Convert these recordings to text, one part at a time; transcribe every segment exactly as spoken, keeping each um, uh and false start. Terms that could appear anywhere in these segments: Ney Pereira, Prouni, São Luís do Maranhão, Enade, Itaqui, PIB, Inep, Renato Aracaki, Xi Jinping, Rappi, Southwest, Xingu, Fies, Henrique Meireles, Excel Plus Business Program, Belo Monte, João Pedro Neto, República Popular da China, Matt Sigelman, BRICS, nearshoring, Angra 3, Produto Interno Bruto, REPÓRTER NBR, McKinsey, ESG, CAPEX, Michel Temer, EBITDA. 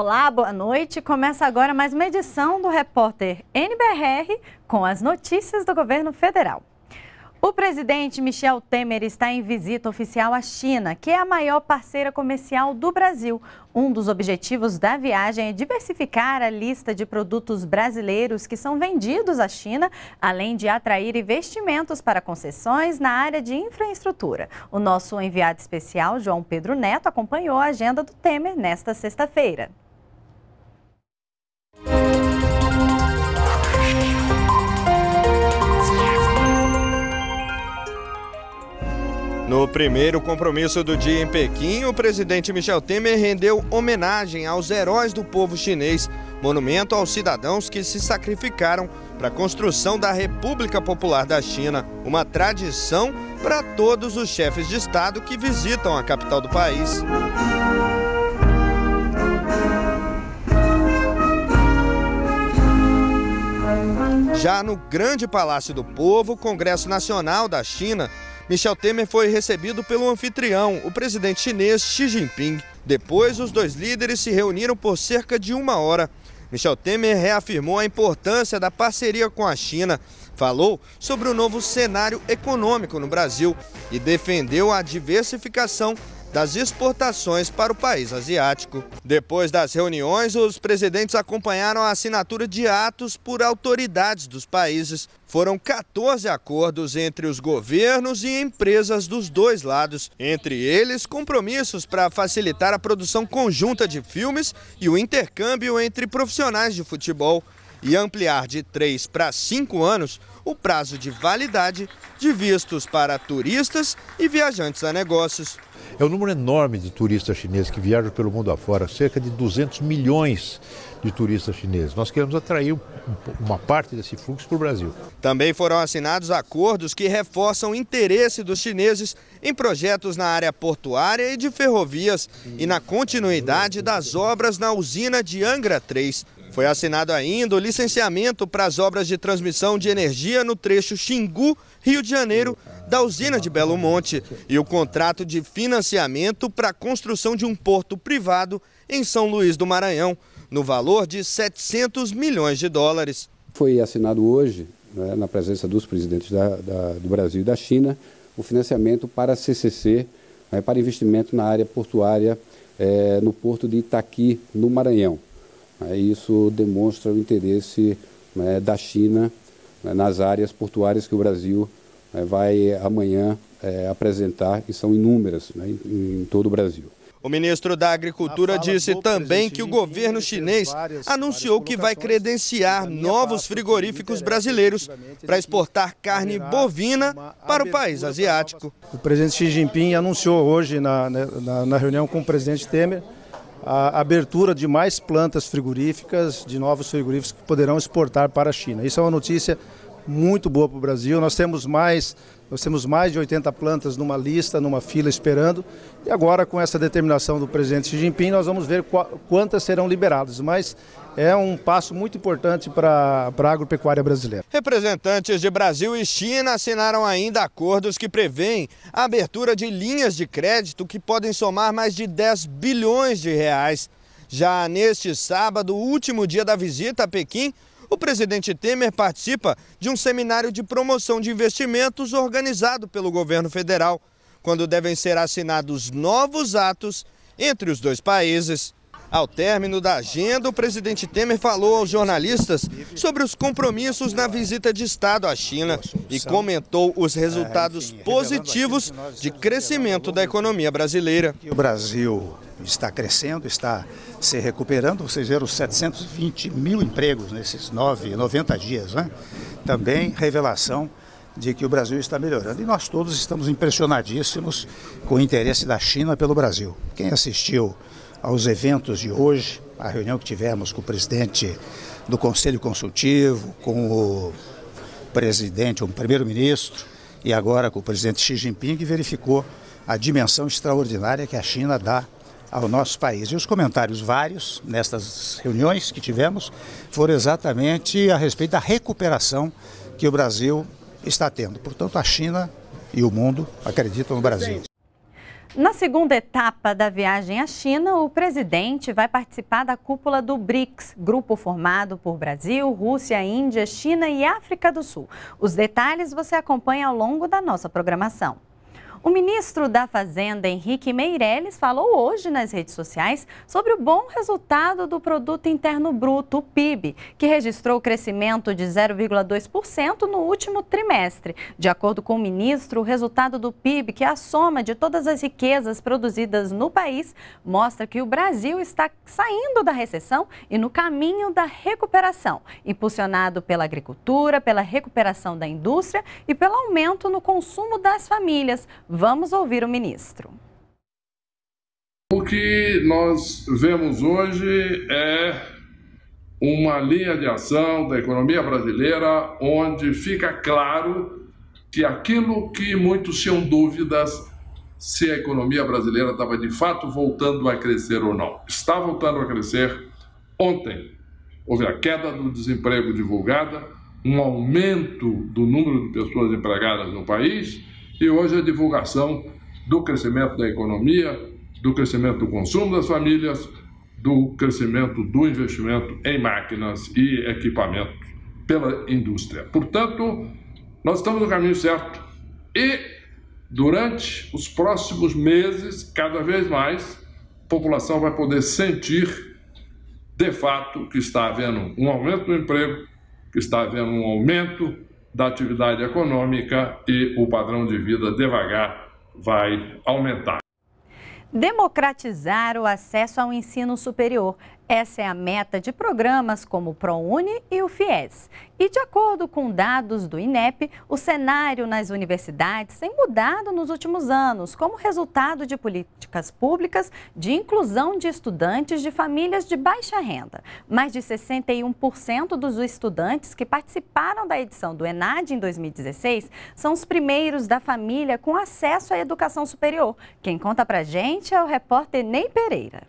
Olá, boa noite. Começa agora mais uma edição do Repórter N B R com as notícias do governo federal. O presidente Michel Temer está em visita oficial à China, que é a maior parceira comercial do Brasil. Um dos objetivos da viagem é diversificar a lista de produtos brasileiros que são vendidos à China, além de atrair investimentos para concessões na área de infraestrutura. O nosso enviado especial, João Pedro Neto, acompanhou a agenda do Temer nesta sexta-feira. No primeiro compromisso do dia em Pequim, o presidente Michel Temer rendeu homenagem aos heróis do povo chinês, monumento aos cidadãos que se sacrificaram para a construção da República Popular da China, uma tradição para todos os chefes de Estado que visitam a capital do país. Já no Grande Palácio do Povo, o Congresso Nacional da China, Michel Temer foi recebido pelo anfitrião, o presidente chinês Xi Jinping. Depois, os dois líderes se reuniram por cerca de uma hora. Michel Temer reafirmou a importância da parceria com a China, falou sobre o novo cenário econômico no Brasil e defendeu a diversificação das exportações para o país asiático. Depois das reuniões, os presidentes acompanharam a assinatura de atos por autoridades dos países. Foram quatorze acordos entre os governos e empresas dos dois lados. Entre eles, compromissos para facilitar a produção conjunta de filmes e o intercâmbio entre profissionais de futebol e ampliar de três para cinco anos o prazo de validade de vistos para turistas e viajantes a negócios. É um número enorme de turistas chineses que viajam pelo mundo afora, cerca de duzentos milhões de turistas chineses. Nós queremos atrair uma parte desse fluxo para o Brasil. Também foram assinados acordos que reforçam o interesse dos chineses em projetos na área portuária e de ferrovias e na continuidade das obras na usina de Angra três. Foi assinado ainda o licenciamento para as obras de transmissão de energia no trecho Xingu, Rio de Janeiro, da usina de Belo Monte, e o contrato de financiamento para a construção de um porto privado em São Luís do Maranhão, no valor de setecentos milhões de dólares. Foi assinado hoje, né, na presença dos presidentes da, da, do Brasil e da China, o financiamento para a C C C, né, para investimento na área portuária, é, no porto de Itaqui, no Maranhão. Isso demonstra o interesse, né, da China, né, nas áreas portuárias que o Brasil, né, vai amanhã é, apresentar, e são inúmeras, né, em, em todo o Brasil. O ministro da Agricultura disse também que o governo chinês anunciou que vai credenciar novos frigoríficos brasileiros para exportar carne bovina para o país asiático. O presidente Xi Jinping anunciou hoje na, na, na reunião com o presidente Temer a abertura de mais plantas frigoríficas, de novos frigoríficos que poderão exportar para a China. Isso é uma notícia muito boa para o Brasil. Nós temos mais, nós temos mais de oitenta plantas numa lista, numa fila esperando. E agora, com essa determinação do presidente Xi Jinping, nós vamos ver quantas serão liberadas. Mas é um passo muito importante para a agropecuária brasileira. Representantes de Brasil e China assinaram ainda acordos que prevêem a abertura de linhas de crédito que podem somar mais de dez bilhões de reais. Já neste sábado, último dia da visita a Pequim, o presidente Temer participa de um seminário de promoção de investimentos organizado pelo governo federal, quando devem ser assinados novos atos entre os dois países. Ao término da agenda, o presidente Temer falou aos jornalistas sobre os compromissos na visita de Estado à China e comentou os resultados positivos de crescimento da economia brasileira. O Brasil está crescendo, está se recuperando. Vocês viram setecentos e vinte mil empregos nesses noventa dias, né? Também revelação de que o Brasil está melhorando. E nós todos estamos impressionadíssimos com o interesse da China pelo Brasil. Quem assistiu aos eventos de hoje, a reunião que tivemos com o presidente do Conselho Consultivo, com o presidente, o primeiro-ministro, e agora com o presidente Xi Jinping, que verificou a dimensão extraordinária que a China dá ao nosso país. E os comentários vários nestas reuniões que tivemos foram exatamente a respeito da recuperação que o Brasil está tendo. Portanto, a China e o mundo acreditam no Brasil. Na segunda etapa da viagem à China, o presidente vai participar da cúpula do BRICS, grupo formado por Brasil, Rússia, Índia, China e África do Sul. Os detalhes você acompanha ao longo da nossa programação. O ministro da Fazenda, Henrique Meireles, falou hoje nas redes sociais sobre o bom resultado do Produto Interno Bruto, o P I B, que registrou crescimento de zero vírgula dois por cento no último trimestre. De acordo com o ministro, o resultado do P I B, que é a soma de todas as riquezas produzidas no país, mostra que o Brasil está saindo da recessão e no caminho da recuperação, impulsionado pela agricultura, pela recuperação da indústria e pelo aumento no consumo das famílias. Vamos ouvir o ministro. O que nós vemos hoje é uma linha de ação da economia brasileira onde fica claro que aquilo que muitos tinham dúvidas se a economia brasileira estava de fato voltando a crescer ou não. Está voltando a crescer. Ontem houve a queda do desemprego divulgada, um aumento do número de pessoas empregadas no país. E hoje a divulgação do crescimento da economia, do crescimento do consumo das famílias, do crescimento do investimento em máquinas e equipamentos pela indústria. Portanto, nós estamos no caminho certo e durante os próximos meses, cada vez mais, a população vai poder sentir de fato que está havendo um aumento do emprego, que está havendo um aumento da atividade econômica e o padrão de vida devagar vai aumentar. Democratizar o acesso ao ensino superior. Essa é a meta de programas como o Prouni e o Fies. E de acordo com dados do Inep, o cenário nas universidades tem mudado nos últimos anos, como resultado de políticas públicas de inclusão de estudantes de famílias de baixa renda. Mais de sessenta e um por cento dos estudantes que participaram da edição do Enade em dois mil e dezesseis são os primeiros da família com acesso à educação superior. Quem conta pra gente é o repórter Ney Pereira.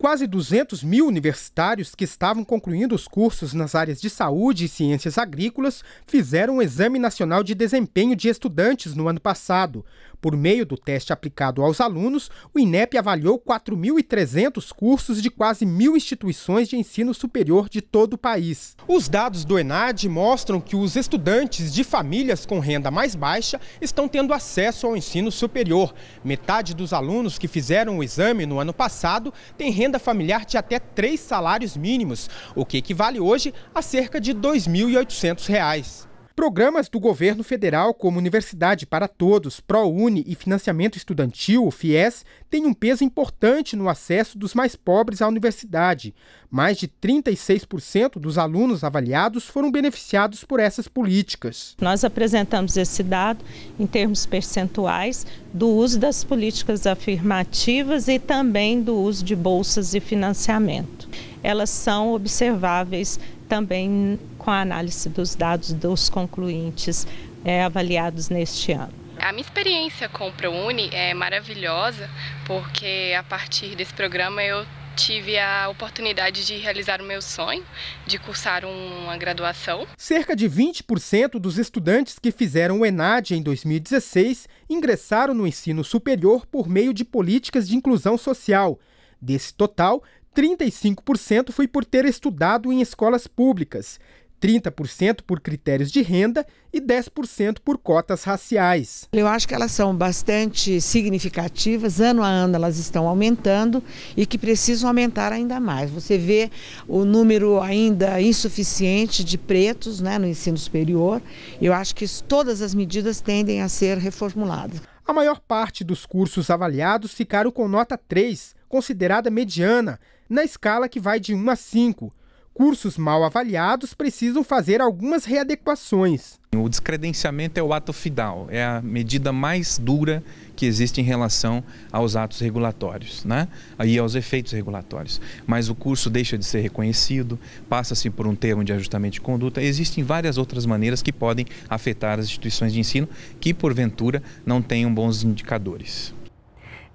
Quase duzentos mil universitários que estavam concluindo os cursos nas áreas de saúde e ciências agrícolas fizeram um exame nacional de desempenho de estudantes no ano passado. Por meio do teste aplicado aos alunos, o Inep avaliou quatro mil e trezentos cursos de quase mil instituições de ensino superior de todo o país. Os dados do Enade mostram que os estudantes de famílias com renda mais baixa estão tendo acesso ao ensino superior. Metade dos alunos que fizeram o exame no ano passado tem renda renda familiar de até três salários mínimos, o que equivale hoje a cerca de dois mil e oitocentos reais. Programas do governo federal como Universidade para Todos, ProUni e Financiamento Estudantil, o Fies, têm um peso importante no acesso dos mais pobres à universidade. Mais de trinta e seis por cento dos alunos avaliados foram beneficiados por essas políticas. Nós apresentamos esse dado em termos percentuais do uso das políticas afirmativas e também do uso de bolsas e financiamento. Elas são observáveis também com a análise dos dados dos concluintes é, avaliados neste ano. A minha experiência com o ProUni é maravilhosa, porque a partir desse programa eu tive a oportunidade de realizar o meu sonho, de cursar uma graduação. Cerca de vinte por cento dos estudantes que fizeram o Enade em dois mil e dezesseis ingressaram no ensino superior por meio de políticas de inclusão social. Desse total, trinta e cinco por cento foi por ter estudado em escolas públicas, trinta por cento por critérios de renda e dez por cento por cotas raciais. Eu acho que elas são bastante significativas, ano a ano elas estão aumentando e que precisam aumentar ainda mais. Você vê o número ainda insuficiente de pretos, né, no ensino superior. Eu acho que todas as medidas tendem a ser reformuladas. A maior parte dos cursos avaliados ficaram com nota três, considerada mediana, na escala que vai de um a cinco. Cursos mal avaliados precisam fazer algumas readequações. O descredenciamento é o ato final, é a medida mais dura que existe em relação aos atos regulatórios, né? E aos efeitos regulatórios. Mas o curso deixa de ser reconhecido, passa-se por um termo de ajustamento de conduta. Existem várias outras maneiras que podem afetar as instituições de ensino que, porventura, não tenham bons indicadores.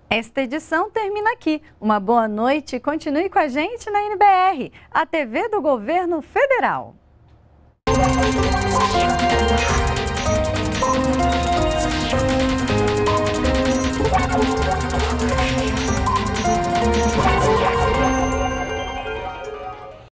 Esta edição termina aqui. Uma boa noite e continue com a gente na N B R, a T V do Governo Federal.